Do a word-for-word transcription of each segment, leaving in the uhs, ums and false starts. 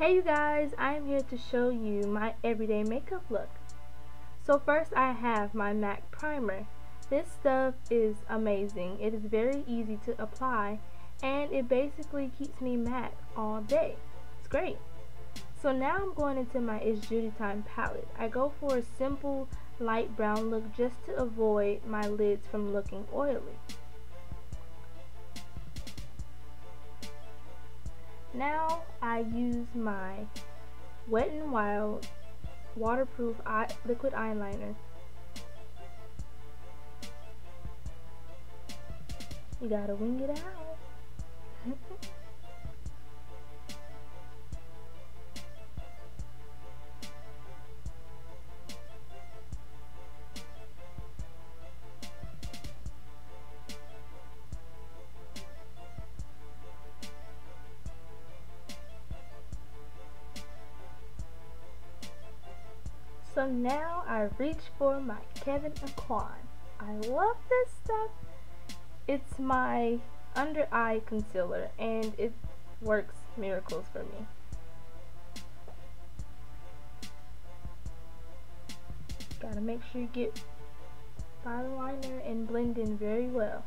Hey you guys, I'm here to show you my everyday makeup look. So first I have my MAC primer. This stuff is amazing. It is very easy to apply and it basically keeps me matte all day. It's great. So now I'm going into my It's Judy Time palette. I go for a simple light brown look just to avoid my lids from looking oily. Now I use my Wet n Wild waterproof eye, liquid eyeliner. You gotta wing it out. So now I reach for my Kevyn Aucoin. I love this stuff. It's my under eye concealer and it works miracles for me. Gotta make sure you get the eyeliner and blend in very well.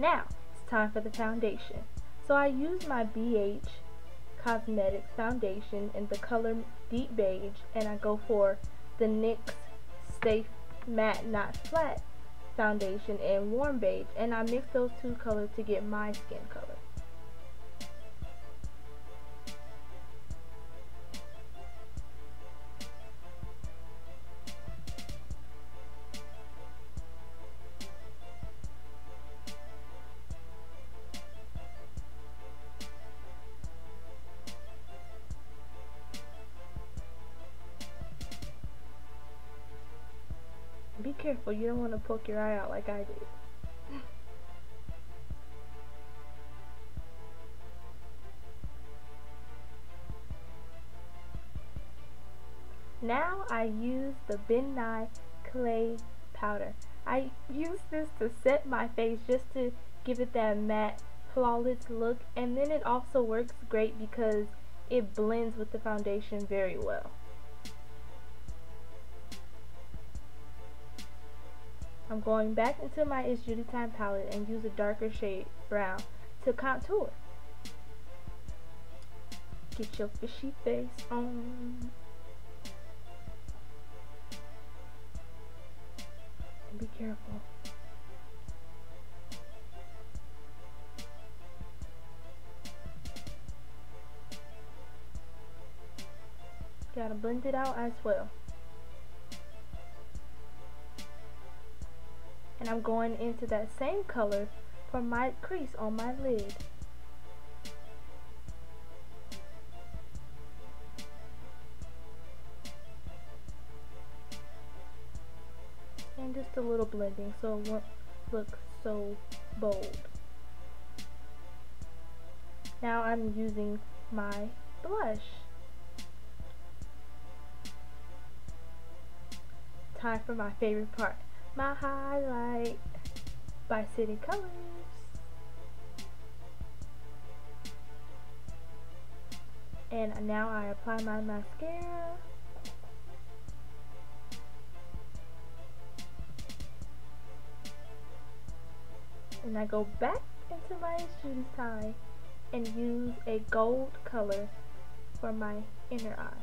Now, it's time for the foundation. So I use my B H Cosmetics foundation in the color Deep Beige, and I go for the NYX Stay Matte Not Flat foundation in Warm Beige, and I mix those two colors to get my skin color. Be careful, you don't want to poke your eye out like I did. Now I use the Ben Nye clay powder. I use this to set my face just to give it that matte, flawless look, and then it also works great because it blends with the foundation very well. I'm going back into my It's Judy Time palette and use a darker shade, brown, to contour. Get your fishy face on. And be careful. Gotta blend it out as well. And I'm going into that same color for my crease on my lid. And just a little blending so it won't look so bold. Now I'm using my blush. Time for my favorite part. My highlight by City Colors. And now I apply my mascara. And I go back into my It's Judy Time and use a gold color for my inner eye.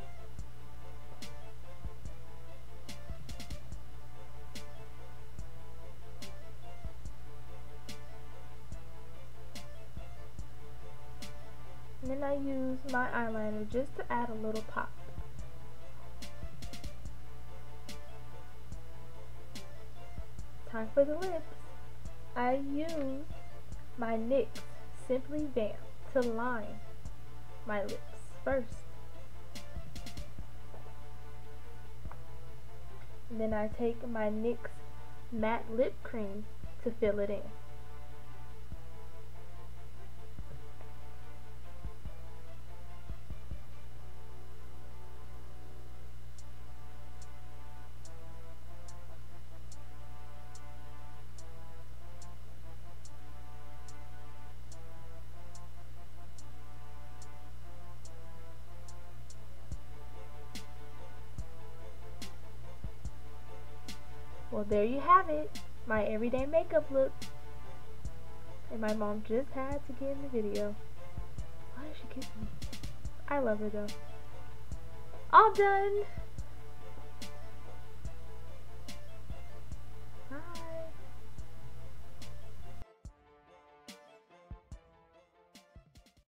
And then I use my eyeliner just to add a little pop. Time for the lips. I use my NYX Simply Vamp to line my lips first. And then I take my NYX Matte Lip Cream to fill it in. Well, there you have it, my everyday makeup look. And my mom just had to get in the video. Why did she kiss me? I love her though. All done!